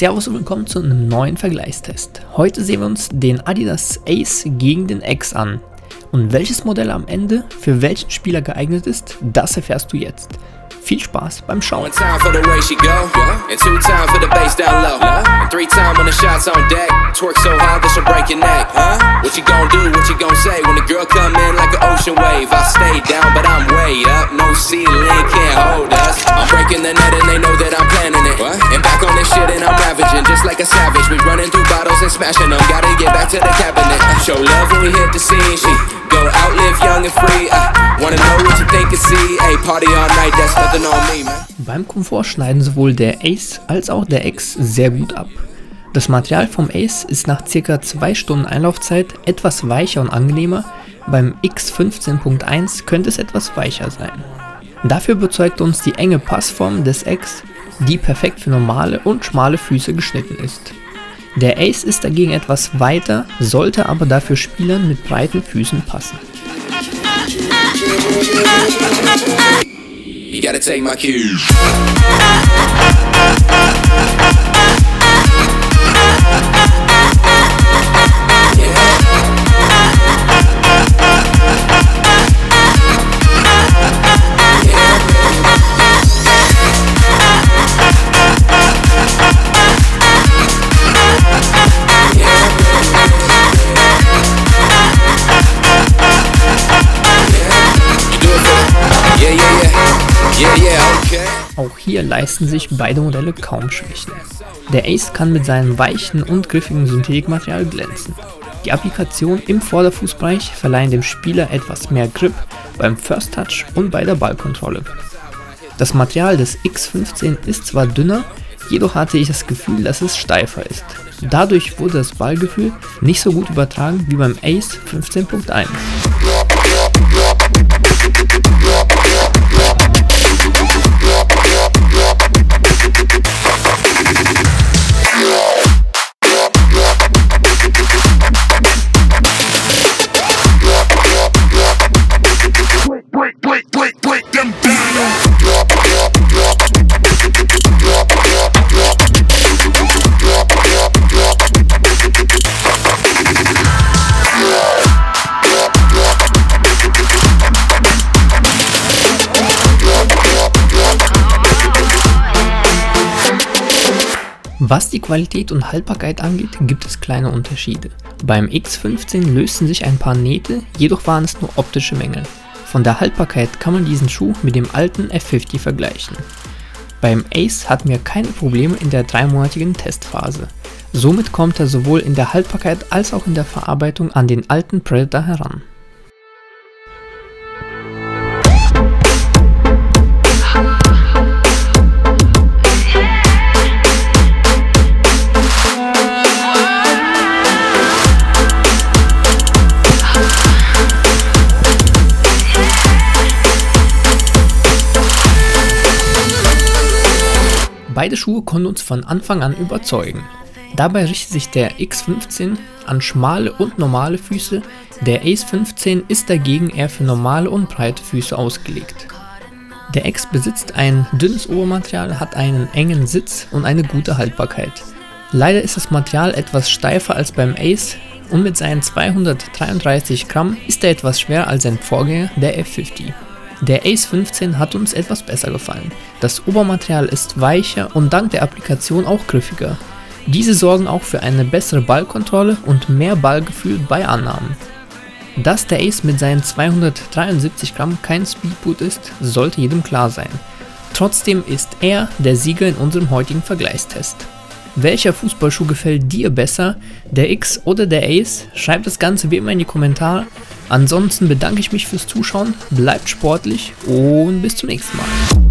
Servus und willkommen zu einem neuen Vergleichstest. Heute sehen wir uns den Adidas Ace gegen den X an. Und welches Modell am Ende für welchen Spieler geeignet ist, das erfährst du jetzt. Viel Spaß beim Schauen. Beim Komfort schneiden sowohl der Ace als auch der X sehr gut ab. Das Material vom Ace ist nach ca. 2 Stunden Einlaufzeit etwas weicher und angenehmer, beim X15.1 könnte es etwas weicher sein. Dafür überzeugt uns die enge Passform des X, die perfekt für normale und schmale Füße geschnitten ist. Der Ace ist dagegen etwas weiter, sollte aber dafür Spielern mit breiten Füßen passen. You gotta take my cues. Auch hier leisten sich beide Modelle kaum Schwächen. Der Ace kann mit seinem weichen und griffigen Synthetikmaterial glänzen. Die Applikation im Vorderfußbereich verleihen dem Spieler etwas mehr Grip beim First Touch und bei der Ballkontrolle. Das Material des X15 ist zwar dünner, jedoch hatte ich das Gefühl, dass es steifer ist. Dadurch wurde das Ballgefühl nicht so gut übertragen wie beim Ace 15.1. Was die Qualität und Haltbarkeit angeht, gibt es kleine Unterschiede. Beim X15 lösten sich ein paar Nähte, jedoch waren es nur optische Mängel. Von der Haltbarkeit kann man diesen Schuh mit dem alten F50 vergleichen. Beim Ace hatten wir keine Probleme in der 3-monatigen Testphase. Somit kommt er sowohl in der Haltbarkeit als auch in der Verarbeitung an den alten Predator heran. Beide Schuhe konnten uns von Anfang an überzeugen. Dabei richtet sich der X15 an schmale und normale Füße, der Ace 15 ist dagegen eher für normale und breite Füße ausgelegt. Der X besitzt ein dünnes Obermaterial, hat einen engen Sitz und eine gute Haltbarkeit. Leider ist das Material etwas steifer als beim Ace und mit seinen 233 Gramm ist er etwas schwerer als sein Vorgänger, der F50. Der Ace 15 hat uns etwas besser gefallen. Das Obermaterial ist weicher und dank der Applikation auch griffiger. Diese sorgen auch für eine bessere Ballkontrolle und mehr Ballgefühl bei Annahmen. Dass der Ace mit seinen 273 Gramm kein Speedboot ist, sollte jedem klar sein. Trotzdem ist er der Sieger in unserem heutigen Vergleichstest. Welcher Fußballschuh gefällt dir besser, der X oder der Ace? Schreib das Ganze wie immer in die Kommentare. Ansonsten bedanke ich mich fürs Zuschauen, bleibt sportlich und bis zum nächsten Mal.